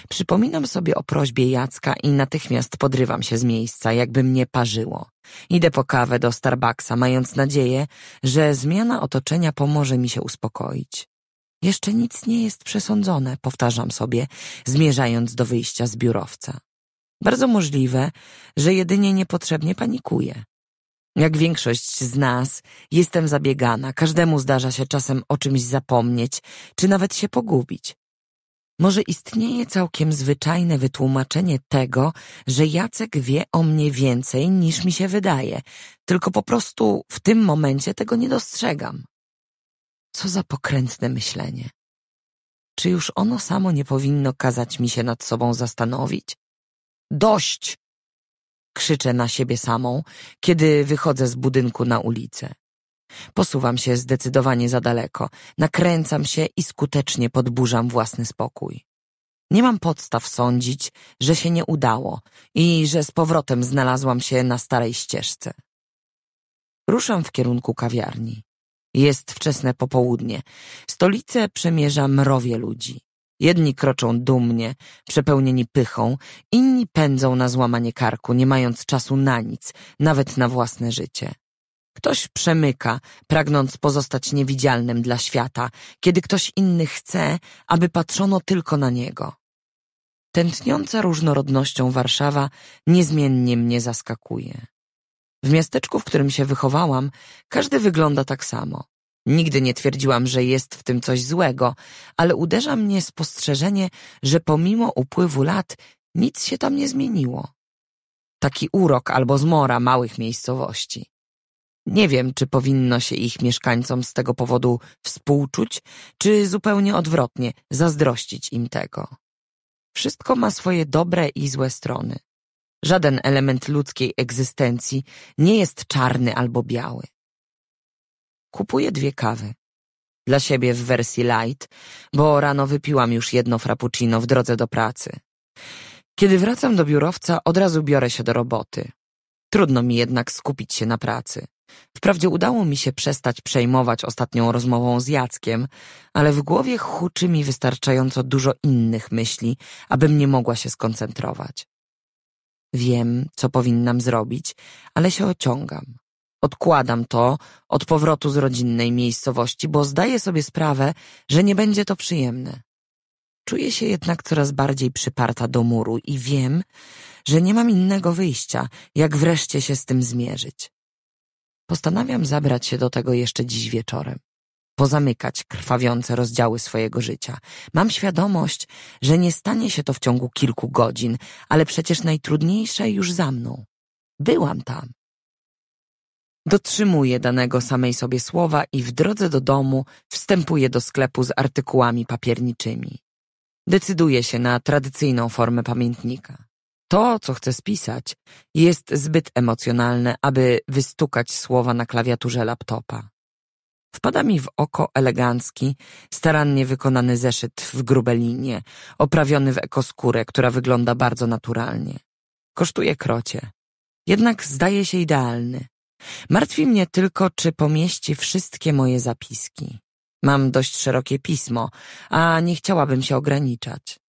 Przypominam sobie o prośbie Jacka i natychmiast podrywam się z miejsca, jakby mnie parzyło. Idę po kawę do Starbucksa, mając nadzieję, że zmiana otoczenia pomoże mi się uspokoić. Jeszcze nic nie jest przesądzone, powtarzam sobie, zmierzając do wyjścia z biurowca. Bardzo możliwe, że jedynie niepotrzebnie panikuję. Jak większość z nas, jestem zabiegana, każdemu zdarza się czasem o czymś zapomnieć, czy nawet się pogubić. Może istnieje całkiem zwyczajne wytłumaczenie tego, że Jacek wie o mnie więcej niż mi się wydaje, tylko po prostu w tym momencie tego nie dostrzegam. Co za pokrętne myślenie. Czy już ono samo nie powinno kazać mi się nad sobą zastanowić? Dość! Krzyczę na siebie samą, kiedy wychodzę z budynku na ulicę. Posuwam się zdecydowanie za daleko, nakręcam się i skutecznie podburzam własny spokój. Nie mam podstaw sądzić, że się nie udało i że z powrotem znalazłam się na starej ścieżce. Ruszam w kierunku kawiarni. Jest wczesne popołudnie. Stolicę przemierza mrowie ludzi. Jedni kroczą dumnie, przepełnieni pychą, inni pędzą na złamanie karku, nie mając czasu na nic, nawet na własne życie. Ktoś przemyka, pragnąc pozostać niewidzialnym dla świata, kiedy ktoś inny chce, aby patrzono tylko na niego. Tętniąca różnorodnością Warszawa niezmiennie mnie zaskakuje. W miasteczku, w którym się wychowałam, każdy wygląda tak samo. Nigdy nie twierdziłam, że jest w tym coś złego, ale uderza mnie spostrzeżenie, że pomimo upływu lat nic się tam nie zmieniło. Taki urok albo zmora małych miejscowości. Nie wiem, czy powinno się ich mieszkańcom z tego powodu współczuć, czy zupełnie odwrotnie, zazdrościć im tego. Wszystko ma swoje dobre i złe strony. Żaden element ludzkiej egzystencji nie jest czarny albo biały. Kupuję 2 kawy. Dla siebie w wersji light, bo rano wypiłam już jedno frappuccino w drodze do pracy. Kiedy wracam do biurowca, od razu biorę się do roboty. Trudno mi jednak skupić się na pracy. Wprawdzie udało mi się przestać przejmować ostatnią rozmową z Jackiem, ale w głowie huczy mi wystarczająco dużo innych myśli, abym nie mogła się skoncentrować. Wiem, co powinnam zrobić, ale się ociągam. Odkładam to od powrotu z rodzinnej miejscowości, bo zdaję sobie sprawę, że nie będzie to przyjemne. Czuję się jednak coraz bardziej przyparta do muru i wiem, że nie mam innego wyjścia, jak wreszcie się z tym zmierzyć. Postanawiam zabrać się do tego jeszcze dziś wieczorem. Pozamykać krwawiące rozdziały swojego życia. Mam świadomość, że nie stanie się to w ciągu kilku godzin, ale przecież najtrudniejsze już za mną. Byłam tam. Dotrzymuję danego samej sobie słowa i w drodze do domu wstępuję do sklepu z artykułami papierniczymi. Decyduję się na tradycyjną formę pamiętnika. To, co chcę spisać, jest zbyt emocjonalne, aby wystukać słowa na klawiaturze laptopa. Wpada mi w oko elegancki, starannie wykonany zeszyt w grube linie, oprawiony w ekoskórę, która wygląda bardzo naturalnie. Kosztuje krocie, jednak zdaje się idealny. Martwi mnie tylko, czy pomieści wszystkie moje zapiski. Mam dość szerokie pismo, a nie chciałabym się ograniczać.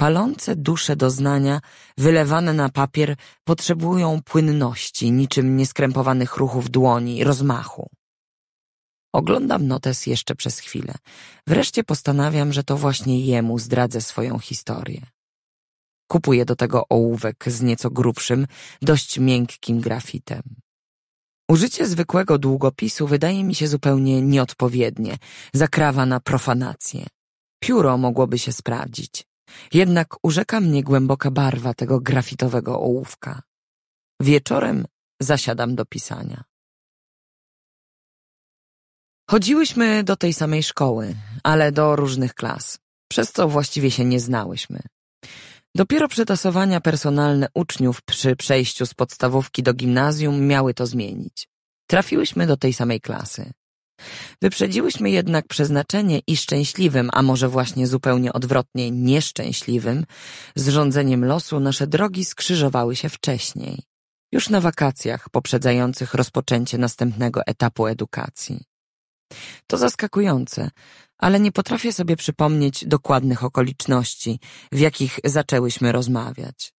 Palące duszę doznania, wylewane na papier, potrzebują płynności, niczym nieskrępowanych ruchów dłoni, rozmachu. Oglądam notes jeszcze przez chwilę. Wreszcie postanawiam, że to właśnie jemu zdradzę swoją historię. Kupuję do tego ołówek z nieco grubszym, dość miękkim grafitem. Użycie zwykłego długopisu wydaje mi się zupełnie nieodpowiednie, zakrawa na profanację. Pióro mogłoby się sprawdzić. Jednak urzeka mnie głęboka barwa tego grafitowego ołówka. Wieczorem zasiadam do pisania. Chodziłyśmy do tej samej szkoły, ale do różnych klas, przez co właściwie się nie znałyśmy. Dopiero przetasowania personalne uczniów przy przejściu z podstawówki do gimnazjum miały to zmienić. Trafiłyśmy do tej samej klasy. Wyprzedziłyśmy jednak przeznaczenie i szczęśliwym, a może właśnie zupełnie odwrotnie nieszczęśliwym, zrządzeniem losu nasze drogi skrzyżowały się wcześniej, już na wakacjach poprzedzających rozpoczęcie następnego etapu edukacji. To zaskakujące, ale nie potrafię sobie przypomnieć dokładnych okoliczności, w jakich zaczęłyśmy rozmawiać.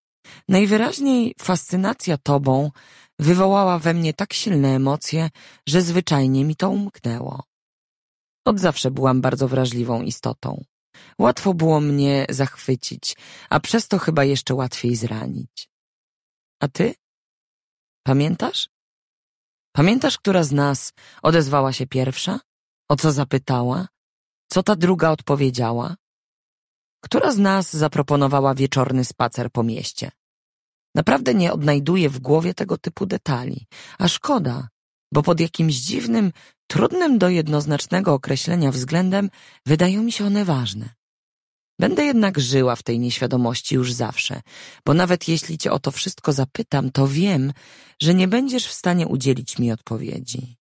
Najwyraźniej fascynacja tobą wywołała we mnie tak silne emocje, że zwyczajnie mi to umknęło. Od zawsze byłam bardzo wrażliwą istotą. Łatwo było mnie zachwycić, a przez to chyba jeszcze łatwiej zranić. A ty? Pamiętasz? Pamiętasz, która z nas odezwała się pierwsza? O co zapytała? Co ta druga odpowiedziała? Która z nas zaproponowała wieczorny spacer po mieście? Naprawdę nie odnajduję w głowie tego typu detali, a szkoda, bo pod jakimś dziwnym, trudnym do jednoznacznego określenia względem wydają mi się one ważne. Będę jednak żyła w tej nieświadomości już zawsze, bo nawet jeśli cię o to wszystko zapytam, to wiem, że nie będziesz w stanie udzielić mi odpowiedzi.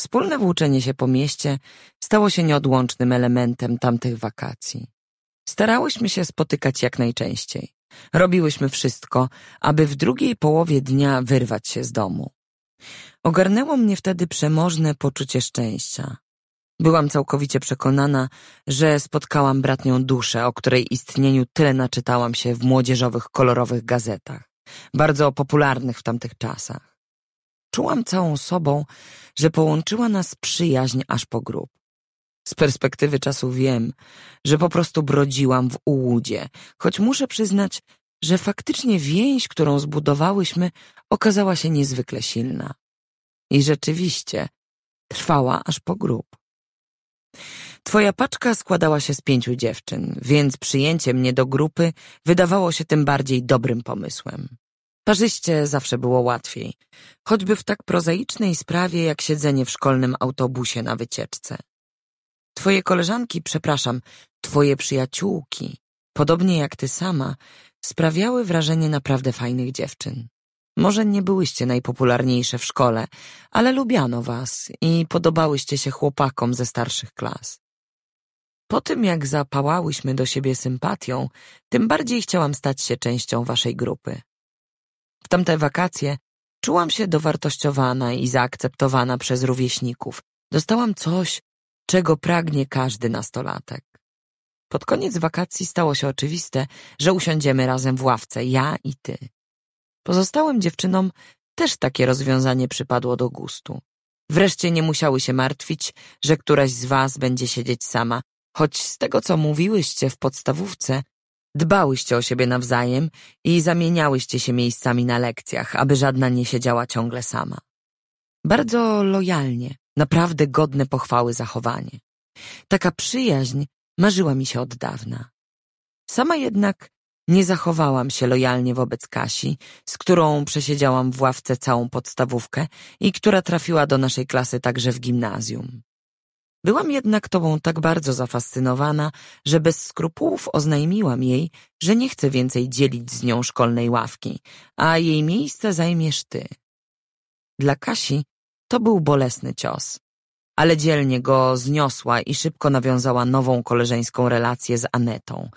Wspólne włóczenie się po mieście stało się nieodłącznym elementem tamtych wakacji. Starałyśmy się spotykać jak najczęściej. Robiłyśmy wszystko, aby w drugiej połowie dnia wyrwać się z domu. Ogarnęło mnie wtedy przemożne poczucie szczęścia. Byłam całkowicie przekonana, że spotkałam bratnią duszę, o której istnieniu tyle naczytałam się w młodzieżowych, kolorowych gazetach, bardzo popularnych w tamtych czasach. Czułam całą sobą, że połączyła nas przyjaźń aż po grób. Z perspektywy czasu wiem, że po prostu brodziłam w ułudzie, choć muszę przyznać, że faktycznie więź, którą zbudowałyśmy, okazała się niezwykle silna. I rzeczywiście trwała aż po grób. Twoja paczka składała się z 5 dziewczyn, więc przyjęcie mnie do grupy wydawało się tym bardziej dobrym pomysłem. Parzyście zawsze było łatwiej, choćby w tak prozaicznej sprawie jak siedzenie w szkolnym autobusie na wycieczce. Twoje koleżanki, twoje przyjaciółki, podobnie jak ty sama, sprawiały wrażenie naprawdę fajnych dziewczyn. Może nie byłyście najpopularniejsze w szkole, ale lubiano was i podobałyście się chłopakom ze starszych klas. Po tym, jak zapałałyśmy do siebie sympatią, tym bardziej chciałam stać się częścią waszej grupy. W tamte wakacje czułam się dowartościowana i zaakceptowana przez rówieśników. Dostałam coś, czego pragnie każdy nastolatek. Pod koniec wakacji stało się oczywiste, że usiądziemy razem w ławce, ja i ty. Pozostałym dziewczynom też takie rozwiązanie przypadło do gustu. Wreszcie nie musiały się martwić, że któraś z was będzie siedzieć sama, choć z tego, co mówiłyście w podstawówce, dbałyście o siebie nawzajem i zamieniałyście się miejscami na lekcjach, aby żadna nie siedziała ciągle sama. Bardzo lojalnie, naprawdę godne pochwały zachowanie. Taka przyjaźń marzyła mi się od dawna. Sama jednak nie zachowałam się lojalnie wobec Kasi, z którą przesiedziałam w ławce całą podstawówkę i która trafiła do naszej klasy także w gimnazjum. Byłam jednak tobą tak bardzo zafascynowana, że bez skrupułów oznajmiłam jej, że nie chcę więcej dzielić z nią szkolnej ławki, a jej miejsce zajmiesz ty. Dla Kasi to był bolesny cios, ale dzielnie go zniosła i szybko nawiązała nową koleżeńską relację z Anetą.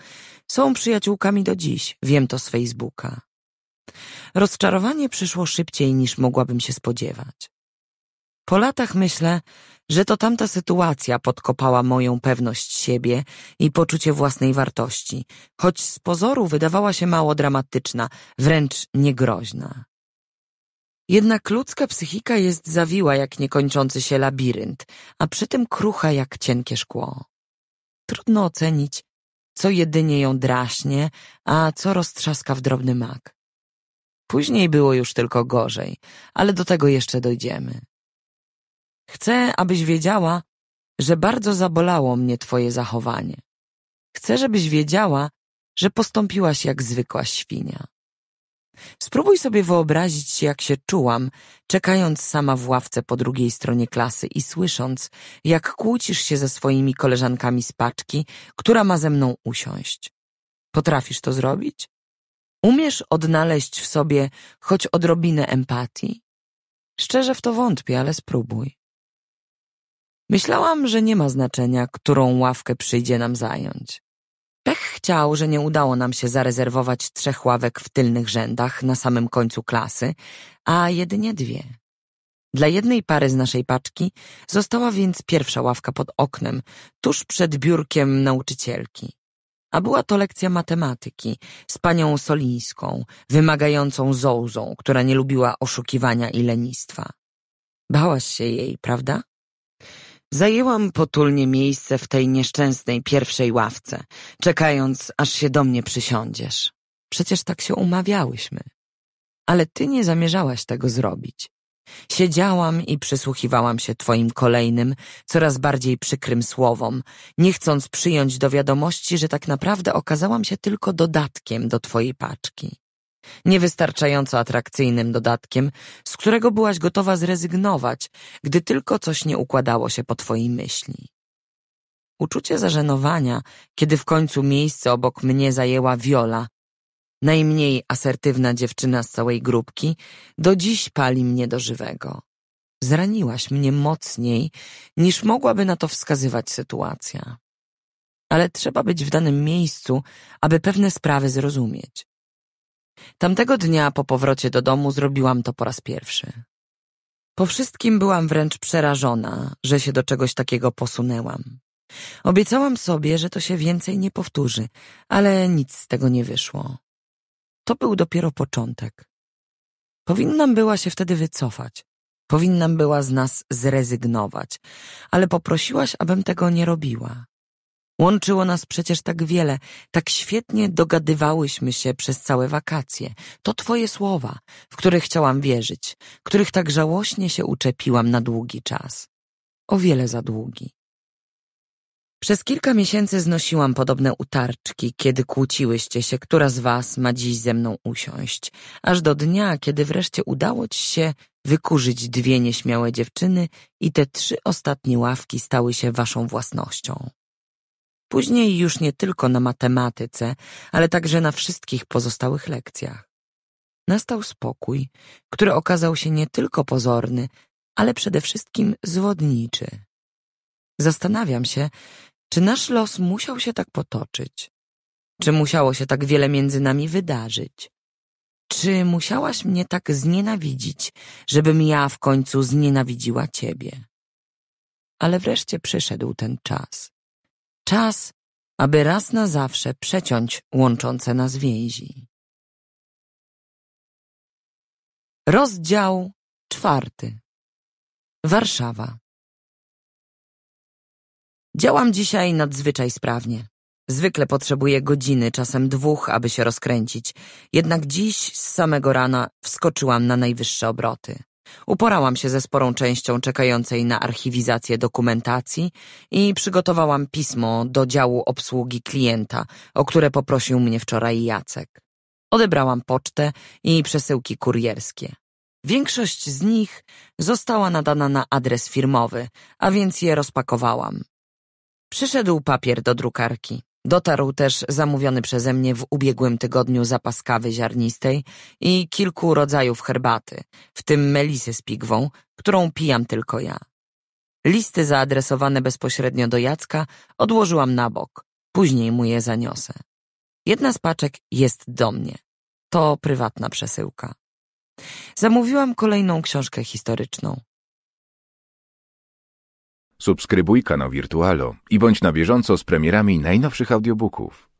Są przyjaciółkami do dziś, wiem to z Facebooka. Rozczarowanie przyszło szybciej niż mogłabym się spodziewać. Po latach myślę, że to tamta sytuacja podkopała moją pewność siebie i poczucie własnej wartości, choć z pozoru wydawała się mało dramatyczna, wręcz niegroźna. Jednak ludzka psychika jest zawiła jak niekończący się labirynt, a przy tym krucha jak cienkie szkło. Trudno ocenić, co jedynie ją draśnie, a co roztrzaska w drobny mak. Później było już tylko gorzej, ale do tego jeszcze dojdziemy. Chcę, abyś wiedziała, że bardzo zabolało mnie twoje zachowanie. Chcę, żebyś wiedziała, że postąpiłaś jak zwykła świnia. Spróbuj sobie wyobrazić, jak się czułam, czekając sama w ławce po drugiej stronie klasy i słysząc, jak kłócisz się ze swoimi koleżankami z paczki, która ma ze mną usiąść. Potrafisz to zrobić? Umiesz odnaleźć w sobie choć odrobinę empatii? Szczerze w to wątpię, ale spróbuj. Myślałam, że nie ma znaczenia, którą ławkę przyjdzie nam zająć. Pech chciał, że nie udało nam się zarezerwować 3 ławek w tylnych rzędach na samym końcu klasy, a jedynie 2. Dla jednej pary z naszej paczki została więc pierwsza ławka pod oknem, tuż przed biurkiem nauczycielki. A była to lekcja matematyki z panią Solińską, wymagającą zołzą, która nie lubiła oszukiwania i lenistwa. Bałaś się jej, prawda? Zajęłam potulnie miejsce w tej nieszczęsnej pierwszej ławce, czekając, aż się do mnie przysiądziesz. Przecież tak się umawiałyśmy. Ale ty nie zamierzałaś tego zrobić. Siedziałam i przysłuchiwałam się twoim kolejnym, coraz bardziej przykrym słowom, nie chcąc przyjąć do wiadomości, że tak naprawdę okazałam się tylko dodatkiem do twojej paczki. Niewystarczająco atrakcyjnym dodatkiem, z którego byłaś gotowa zrezygnować, gdy tylko coś nie układało się po twojej myśli. Uczucie zażenowania, kiedy w końcu miejsce obok mnie zajęła Viola, najmniej asertywna dziewczyna z całej grupki, do dziś pali mnie do żywego. Zraniłaś mnie mocniej, niż mogłaby na to wskazywać sytuacja. Ale trzeba być w danym miejscu, aby pewne sprawy zrozumieć. Tamtego dnia po powrocie do domu zrobiłam to po raz pierwszy. Po wszystkim byłam wręcz przerażona, że się do czegoś takiego posunęłam. Obiecałam sobie, że to się więcej nie powtórzy, ale nic z tego nie wyszło. To był dopiero początek. Powinnam była się wtedy wycofać. Powinnam była z nas zrezygnować, ale poprosiłaś, abym tego nie robiła. Łączyło nas przecież tak wiele, tak świetnie dogadywałyśmy się przez całe wakacje. To twoje słowa, w które chciałam wierzyć, których tak żałośnie się uczepiłam na długi czas. O wiele za długi. Przez kilka miesięcy znosiłam podobne utarczki, kiedy kłóciłyście się, która z was ma dziś ze mną usiąść, aż do dnia, kiedy wreszcie udało ci się wykurzyć dwie nieśmiałe dziewczyny i te trzy ostatnie ławki stały się waszą własnością. Później już nie tylko na matematyce, ale także na wszystkich pozostałych lekcjach. Nastał spokój, który okazał się nie tylko pozorny, ale przede wszystkim zwodniczy. Zastanawiam się, czy nasz los musiał się tak potoczyć? Czy musiało się tak wiele między nami wydarzyć? Czy musiałaś mnie tak znienawidzić, żebym ja w końcu znienawidziła ciebie? Ale wreszcie przyszedł ten czas. Czas, aby raz na zawsze przeciąć łączące nas więzi. Rozdział 4. Warszawa. Działam dzisiaj nadzwyczaj sprawnie. Zwykle potrzebuję godziny, czasem 2, aby się rozkręcić. Jednak dziś z samego rana wskoczyłam na najwyższe obroty. Uporałam się ze sporą częścią czekającej na archiwizację dokumentacji i przygotowałam pismo do działu obsługi klienta, o które poprosił mnie wczoraj Jacek. Odebrałam pocztę i przesyłki kurierskie. Większość z nich została nadana na adres firmowy, a więc je rozpakowałam. Przyszedł papier do drukarki. Dotarł też zamówiony przeze mnie w ubiegłym tygodniu zapas kawy ziarnistej i kilku rodzajów herbaty, w tym melisy z pigwą, którą pijam tylko ja. Listy zaadresowane bezpośrednio do Jacka odłożyłam na bok, później mu je zaniosę. Jedna z paczek jest do mnie. To prywatna przesyłka. Zamówiłam kolejną książkę historyczną. Subskrybuj kanał Wirtualo i bądź na bieżąco z premierami najnowszych audiobooków.